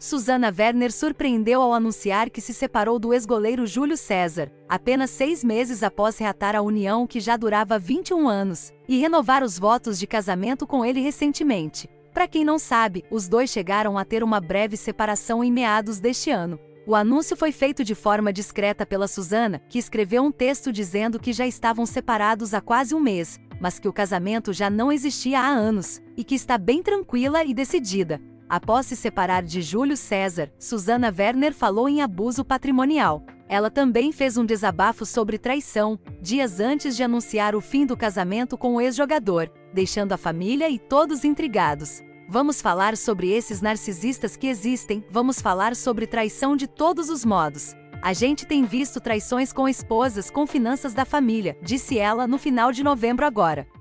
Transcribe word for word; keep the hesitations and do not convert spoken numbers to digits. Susana Werner surpreendeu ao anunciar que se separou do ex-goleiro Júlio César, apenas seis meses após reatar a união que já durava vinte e um anos, e renovar os votos de casamento com ele recentemente. Para quem não sabe, os dois chegaram a ter uma breve separação em meados deste ano. O anúncio foi feito de forma discreta pela Susana, que escreveu um texto dizendo que já estavam separados há quase um mês, mas que o casamento já não existia há anos, e que está bem tranquila e decidida. Após se separar de Júlio César, Susana Werner falou em abuso patrimonial. Ela também fez um desabafo sobre traição, dias antes de anunciar o fim do casamento com o ex-jogador, deixando a família e todos intrigados. Vamos falar sobre esses narcisistas que existem, vamos falar sobre traição de todos os modos. A gente tem visto traições com esposas, com finanças da família, disse ela no final de novembro agora.